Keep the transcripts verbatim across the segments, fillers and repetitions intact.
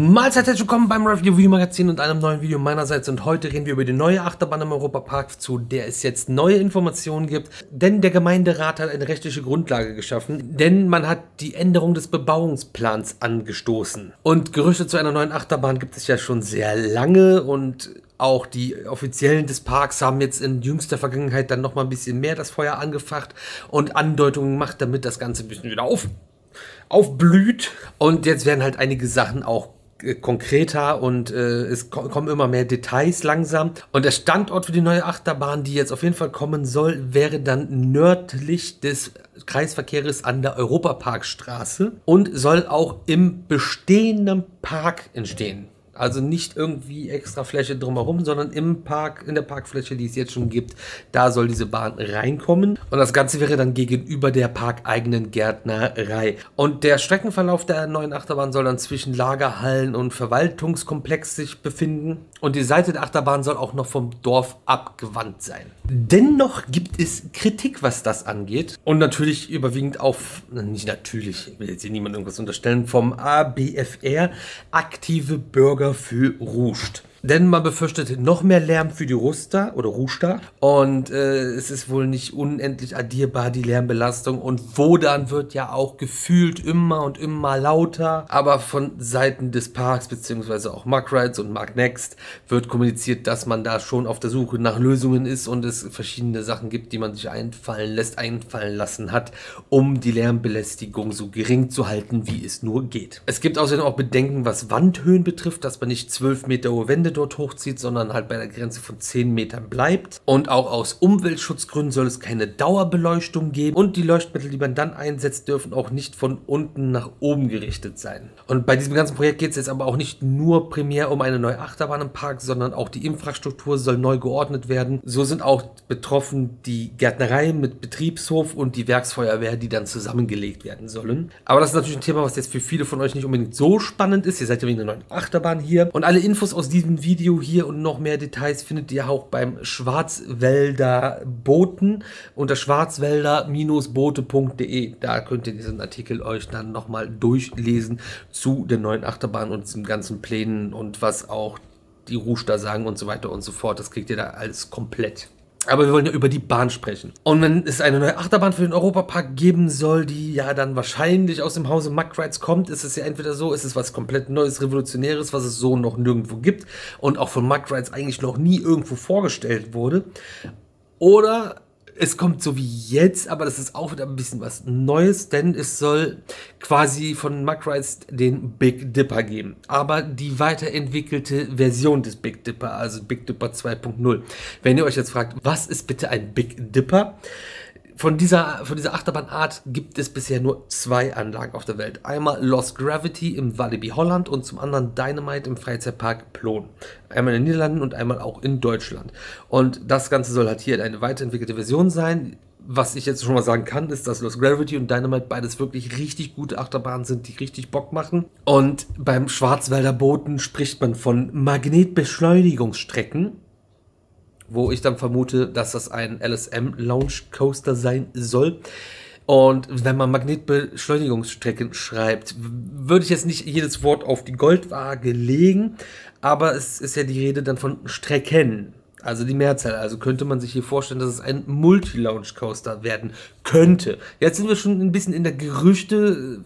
Mahlzeit, herzlich willkommen beim Review Magazin und einem neuen Video meinerseits, und heute reden wir über die neue Achterbahn im Europa-Park, zu der es jetzt neue Informationen gibt, denn der Gemeinderat hat eine rechtliche Grundlage geschaffen, denn man hat die Änderung des Bebauungsplans angestoßen. Und Gerüchte zu einer neuen Achterbahn gibt es ja schon sehr lange, und auch die Offiziellen des Parks haben jetzt in jüngster Vergangenheit dann nochmal ein bisschen mehr das Feuer angefacht und Andeutungen gemacht, damit das Ganze ein bisschen wieder auf, aufblüht. Und jetzt werden halt einige Sachen auch konkreter und äh, es kommen immer mehr Details langsam. Und der Standort für die neue Achterbahn, die jetzt auf jeden Fall kommen soll, wäre dann nördlich des Kreisverkehrs an der Europa-Park-Straße und soll auch im bestehenden Park entstehen. Also nicht irgendwie extra Fläche drumherum, sondern im Park, in der Parkfläche, die es jetzt schon gibt, da soll diese Bahn reinkommen. Und das Ganze wäre dann gegenüber der parkeigenen Gärtnerei. Und der Streckenverlauf der neuen Achterbahn soll dann zwischen Lagerhallen und Verwaltungskomplex sich befinden. Und die Seite der Achterbahn soll auch noch vom Dorf abgewandt sein. Dennoch gibt es Kritik, was das angeht. Und natürlich überwiegend auch, nicht natürlich, ich will jetzt hier niemand irgendwas unterstellen, vom A B F R, aktive Bürger für Ruscht. Denn man befürchtet noch mehr Lärm für die Ruster oder Ruster, und äh, es ist wohl nicht unendlich addierbar, die Lärmbelastung, und Wodan wird ja auch gefühlt immer und immer lauter, aber von Seiten des Parks bzw. auch Mack Rides und MackNext wird kommuniziert, dass man da schon auf der Suche nach Lösungen ist und es verschiedene Sachen gibt, die man sich einfallen lässt, einfallen lassen hat, um die Lärmbelästigung so gering zu halten, wie es nur geht. Es gibt außerdem auch Bedenken, was Wandhöhen betrifft, dass man nicht zwölf Meter hohe Wände dort hochzieht, sondern halt bei der Grenze von zehn Metern bleibt. Und auch aus Umweltschutzgründen soll es keine Dauerbeleuchtung geben, und die Leuchtmittel, die man dann einsetzt, dürfen auch nicht von unten nach oben gerichtet sein. Und bei diesem ganzen Projekt geht es jetzt aber auch nicht nur primär um eine neue Achterbahn im Park, sondern auch die Infrastruktur soll neu geordnet werden. So sind auch betroffen die Gärtnerei mit Betriebshof und die Werksfeuerwehr, die dann zusammengelegt werden sollen. Aber das ist natürlich ein Thema, was jetzt für viele von euch nicht unbedingt so spannend ist. Ihr seid ja wegen der neuen Achterbahn hier. Und alle Infos aus diesem Video hier und noch mehr Details findet ihr auch beim Schwarzwälderboten unter schwarzwälder Bindestrich bote Punkt de. Da könnt ihr diesen Artikel euch dann nochmal durchlesen zu der neuen Achterbahn und zum ganzen Plänen und was auch die Ruster sagen und so weiter und so fort. Das kriegt ihr da alles komplett. Aber wir wollen ja über die Bahn sprechen. Und wenn es eine neue Achterbahn für den Europapark geben soll, die ja dann wahrscheinlich aus dem Hause Mack Rides kommt, ist es ja entweder so, ist es was komplett Neues, Revolutionäres, was es so noch nirgendwo gibt und auch von Mack Rides eigentlich noch nie irgendwo vorgestellt wurde. Oder es kommt so wie jetzt, aber das ist auch wieder ein bisschen was Neues, denn es soll quasi von Mack Rides den Big Dipper geben. Aber die weiterentwickelte Version des Big Dipper, also Big Dipper zwei Punkt null. Wenn ihr euch jetzt fragt, was ist bitte ein Big Dipper? Von dieser, von dieser Achterbahnart gibt es bisher nur zwei Anlagen auf der Welt. Einmal Lost Gravity im Walibi Holland und zum anderen Dynamite im Freizeitpark Plon. Einmal in den Niederlanden und einmal auch in Deutschland. Und das Ganze soll halt hier eine weiterentwickelte Version sein. Was ich jetzt schon mal sagen kann, ist, dass Lost Gravity und Dynamite beides wirklich richtig gute Achterbahnen sind, die richtig Bock machen. Und beim Schwarzwälderboten spricht man von Magnetbeschleunigungsstrecken, wo ich dann vermute, dass das ein L S M-Launch-Coaster sein soll. Und wenn man Magnetbeschleunigungsstrecken schreibt, würde ich jetzt nicht jedes Wort auf die Goldwaage legen, aber es ist ja die Rede dann von Strecken, also die Mehrzahl. Also könnte man sich hier vorstellen, dass es ein Multi-Launch-Coaster werden könnte. Jetzt sind wir schon ein bisschen in der Gerüchte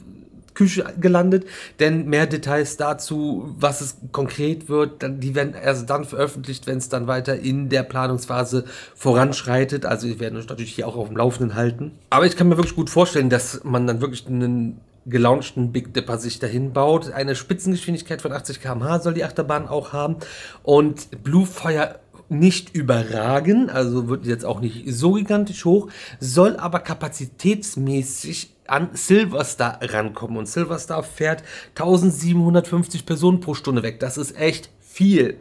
Küche gelandet, denn mehr Details dazu, was es konkret wird, die werden erst dann veröffentlicht, wenn es dann weiter in der Planungsphase voranschreitet. Also wir werden uns natürlich hier auch auf dem Laufenden halten. Aber ich kann mir wirklich gut vorstellen, dass man dann wirklich einen gelaunchten Big Dipper sich dahin baut. Eine Spitzengeschwindigkeit von achtzig Kilometer pro Stunde soll die Achterbahn auch haben, und Blue Fire nicht überragen, also wird jetzt auch nicht so gigantisch hoch, soll aber kapazitätsmäßig an Silverstar rankommen, und Silverstar fährt tausendsiebenhundertfünfzig Personen pro Stunde weg. Das ist echt viel,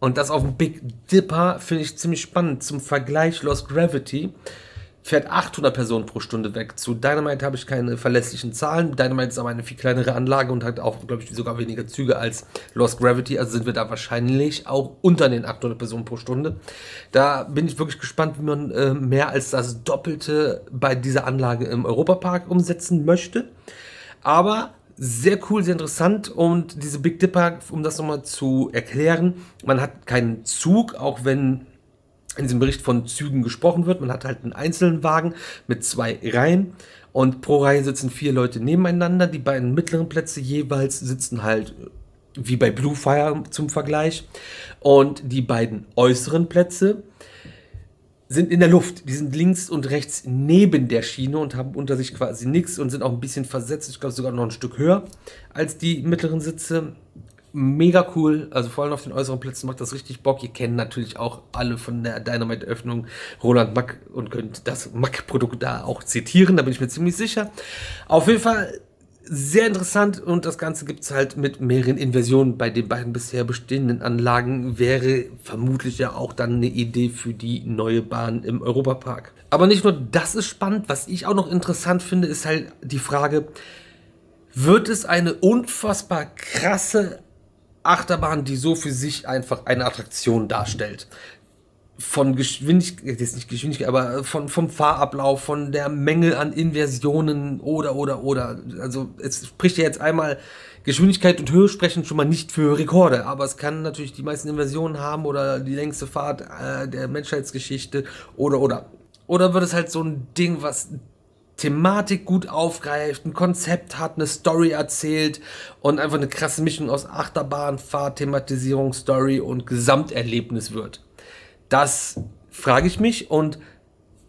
und das auf dem Big Dipper finde ich ziemlich spannend. Zum Vergleich, Lost Gravity fährt achthundert Personen pro Stunde weg. Zu Dynamite habe ich keine verlässlichen Zahlen. Dynamite ist aber eine viel kleinere Anlage und hat auch, glaube ich, sogar weniger Züge als Lost Gravity. Also sind wir da wahrscheinlich auch unter den achthundert Personen pro Stunde. Da bin ich wirklich gespannt, wie man äh, mehr als das Doppelte bei dieser Anlage im Europapark umsetzen möchte. Aber sehr cool, sehr interessant. Und diese Big Dipper, um das nochmal zu erklären, man hat keinen Zug, auch wenn in diesem Bericht von Zügen gesprochen wird. Man hat halt einen einzelnen Wagen mit zwei Reihen und pro Reihe sitzen vier Leute nebeneinander. Die beiden mittleren Plätze jeweils sitzen halt wie bei Blue Fire zum Vergleich. Und die beiden äußeren Plätze sind in der Luft. Die sind links und rechts neben der Schiene und haben unter sich quasi nichts und sind auch ein bisschen versetzt. Ich glaube sogar noch ein Stück höher als die mittleren Sitze. Mega cool, also vor allem auf den äußeren Plätzen macht das richtig Bock. Ihr kennt natürlich auch alle von der Dynamite-Öffnung Roland Mack und könnt das Mack-Produkt da auch zitieren, da bin ich mir ziemlich sicher. Auf jeden Fall sehr interessant und das Ganze gibt es halt mit mehreren Inversionen. Bei den beiden bisher bestehenden Anlagen wäre vermutlich ja auch dann eine Idee für die neue Bahn im Europa-Park. Aber nicht nur das ist spannend, was ich auch noch interessant finde, ist halt die Frage, wird es eine unfassbar krasse Achterbahn, die so für sich einfach eine Attraktion darstellt. Von Geschwindigkeit, jetzt nicht Geschwindigkeit, aber von, vom Fahrablauf, von der Menge an Inversionen oder, oder, oder. Also es spricht ja jetzt einmal Geschwindigkeit und Höhe sprechen schon mal nicht für Rekorde, aber es kann natürlich die meisten Inversionen haben oder die längste Fahrt äh, der Menschheitsgeschichte oder, oder. Oder wird es halt so ein Ding, was Thematik gut aufgreift, ein Konzept hat, eine Story erzählt und einfach eine krasse Mischung aus Achterbahnfahrt, Thematisierung, Story und Gesamterlebnis wird. Das frage ich mich und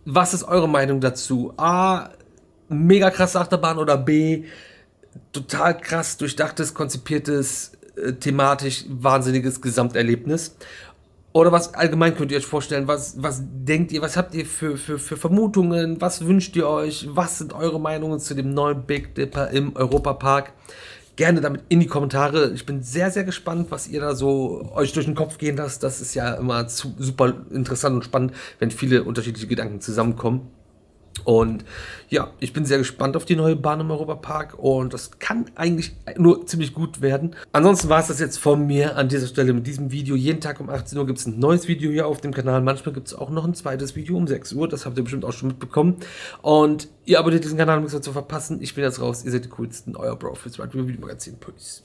was ist eure Meinung dazu? A, mega krasse Achterbahn oder B, total krass durchdachtes, konzipiertes, äh, thematisch wahnsinniges Gesamterlebnis? Oder was allgemein könnt ihr euch vorstellen, was, was denkt ihr, was habt ihr für, für, für Vermutungen, was wünscht ihr euch, was sind eure Meinungen zu dem neuen Big Dipper im Europa-Park? Gerne damit in die Kommentare, ich bin sehr, sehr gespannt, was ihr da so euch durch den Kopf gehen lasst, das ist ja immer zu, super interessant und spannend, wenn viele unterschiedliche Gedanken zusammenkommen. Und ja, ich bin sehr gespannt auf die neue Bahn im Europa-Park und das kann eigentlich nur ziemlich gut werden. Ansonsten war es das jetzt von mir an dieser Stelle mit diesem Video. Jeden Tag um achtzehn Uhr gibt es ein neues Video hier auf dem Kanal. Manchmal gibt es auch noch ein zweites Video um sechs Uhr. Das habt ihr bestimmt auch schon mitbekommen. Und ihr abonniert diesen Kanal, um nichts mehr zu verpassen. Ich bin jetzt raus. Ihr seid die coolsten. Euer Bro fürs Ride Review Magazin. Peace.